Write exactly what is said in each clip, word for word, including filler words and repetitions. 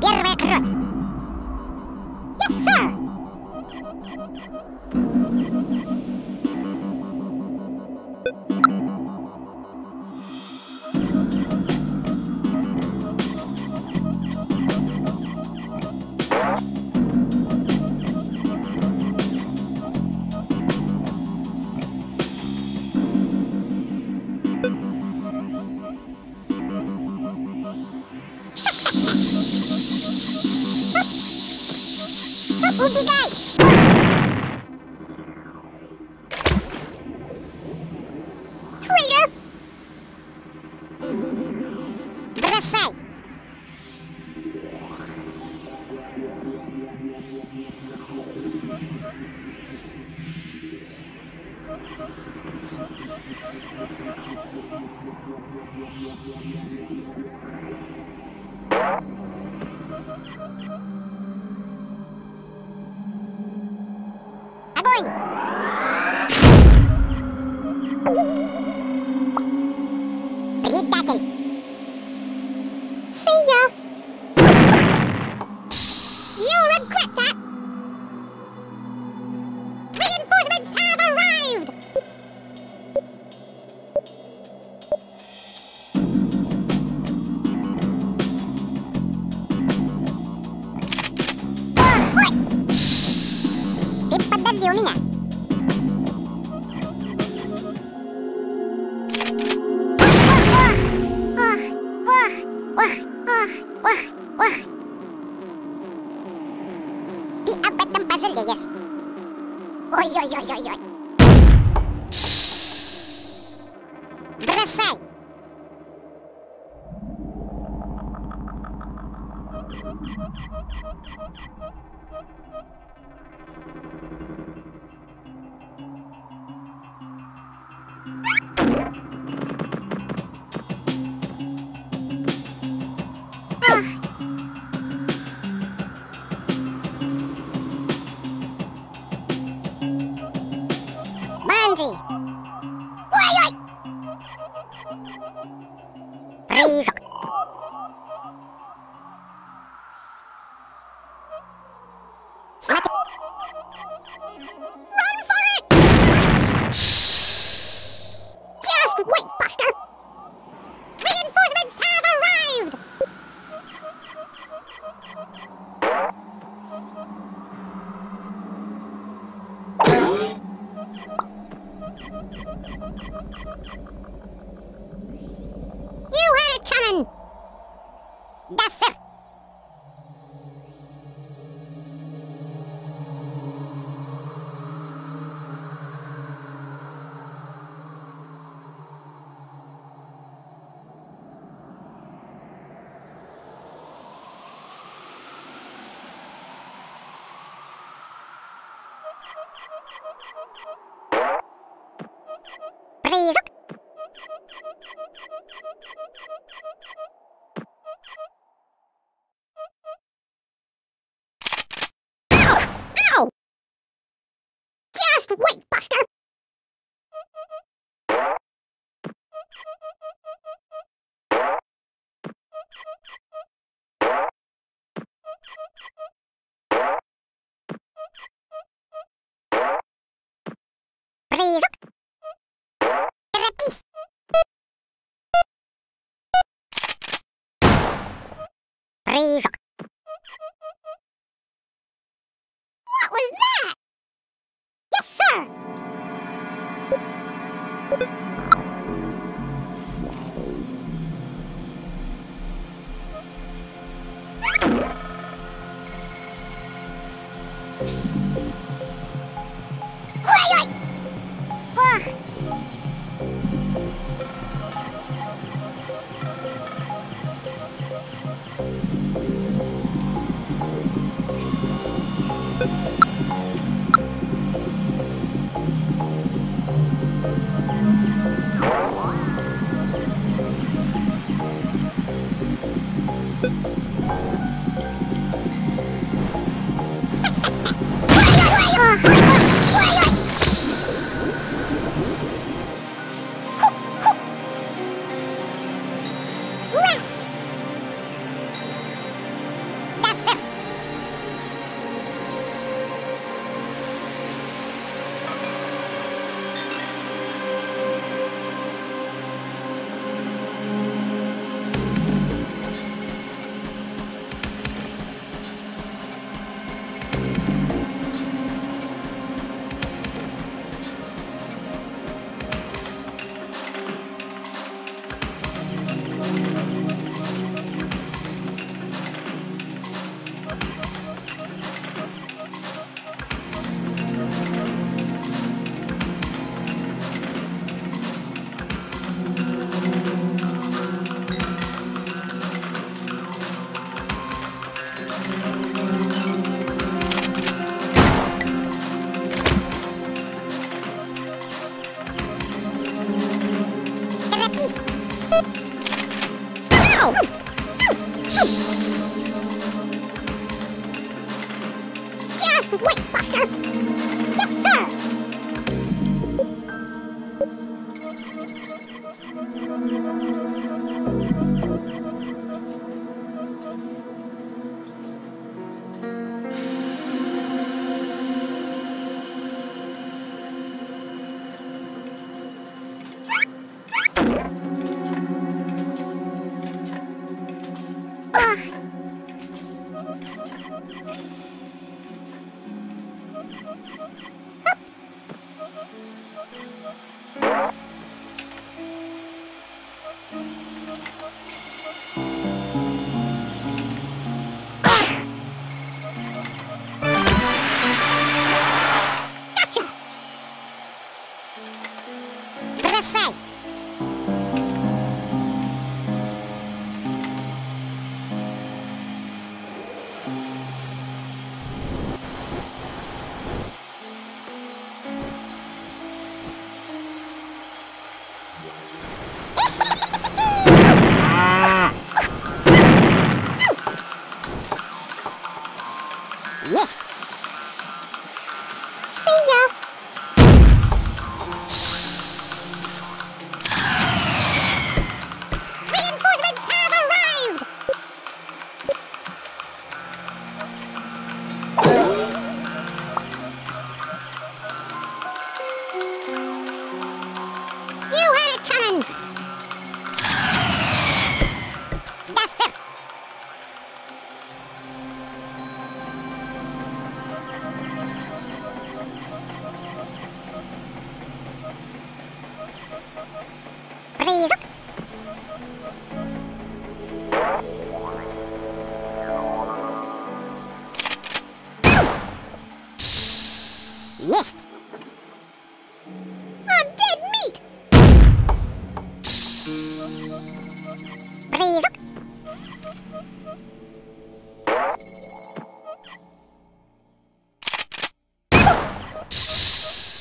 Первая кровь. Yes, sir. Thank you. Just wait, Buster! Yes, sir! Missed. See ya. Reinforcements have arrived. You had it coming. That's it. Please. Missed. I'm dead meat. Please.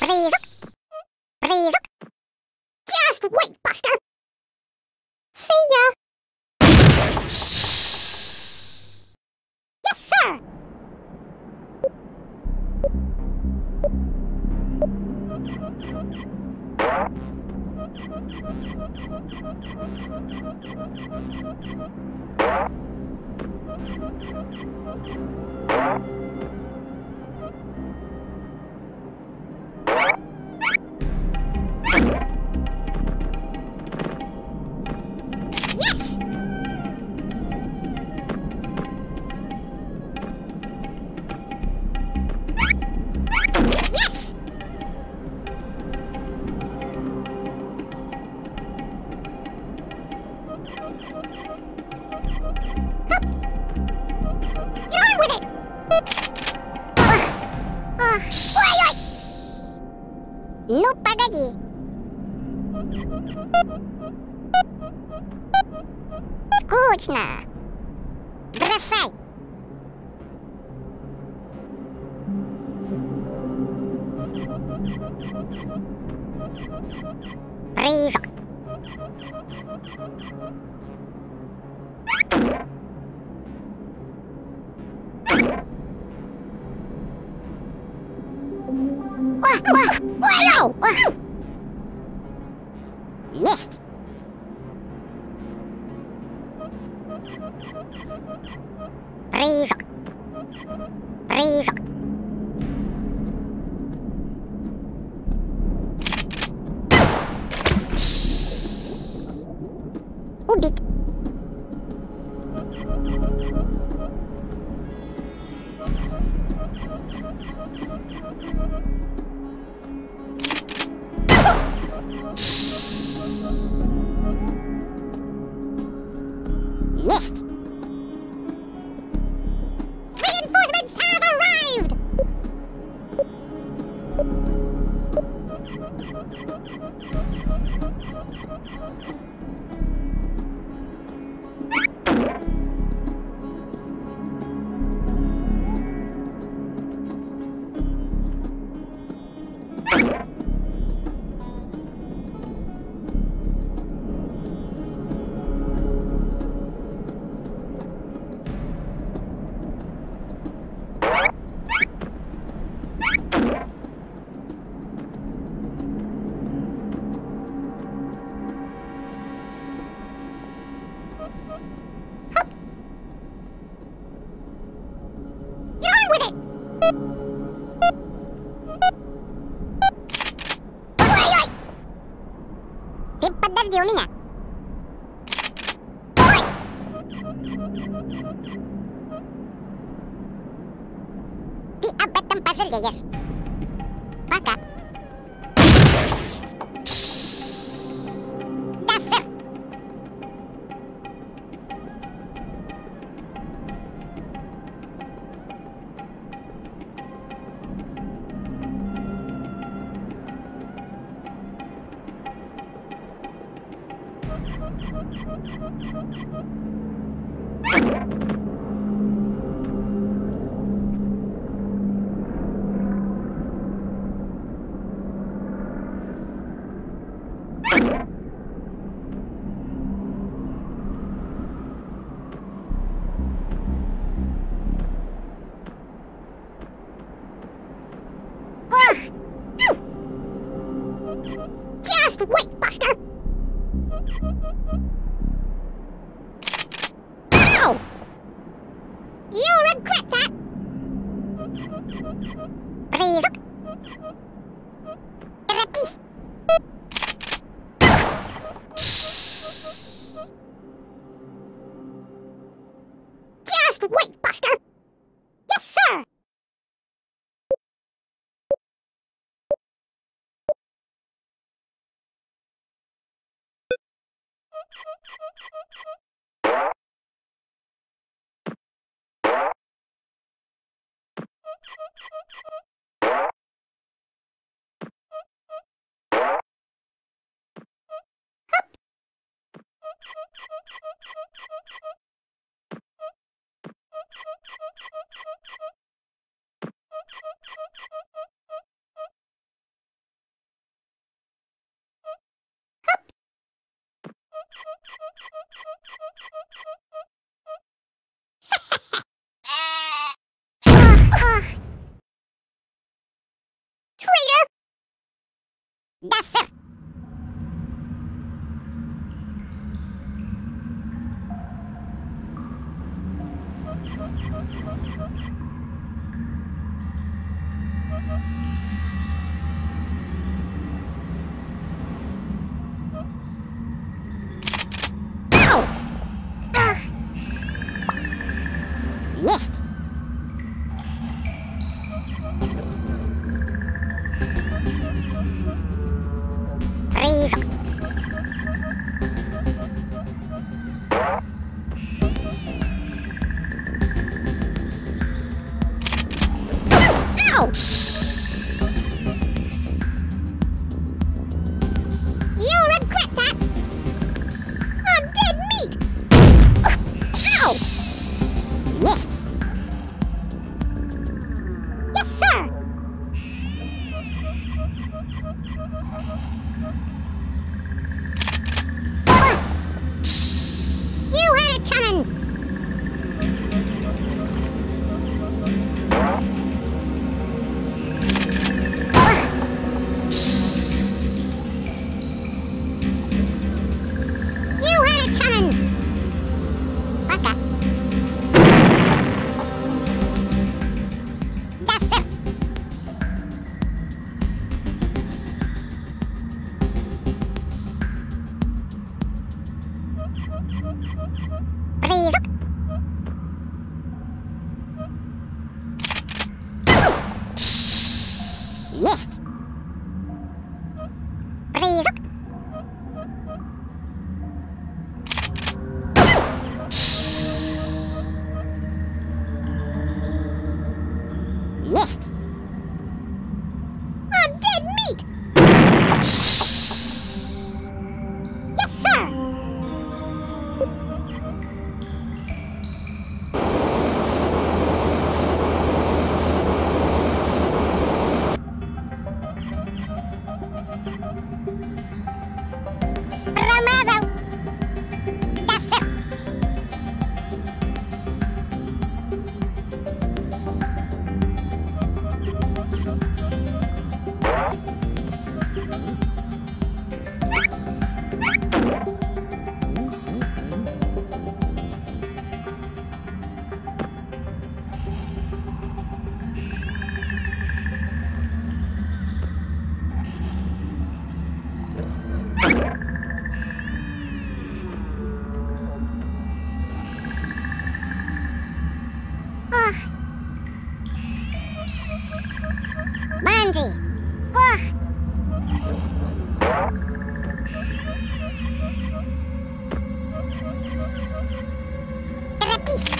Please. Please. Just wait, Buster. See ya. Yes, sir. Ну, погоди. Скучно. Бросай. Прыжок. Missed. Breeze. Breeze. Ubit. Missed. Reinforcements have arrived. Подожди, у меня. Ой! Ты об этом пожалеешь. Пока. Да, сэр. Just wait, Buster! Ow! You'll regret that! Please look! Terapis! Just wait, Buster! Yes, sir! Yes, sir. Ow! Uh. Missed. You regret that! I'm dead meat! Ow! Missed! Yes, sir! You had it coming! Andy. Guau. Repito.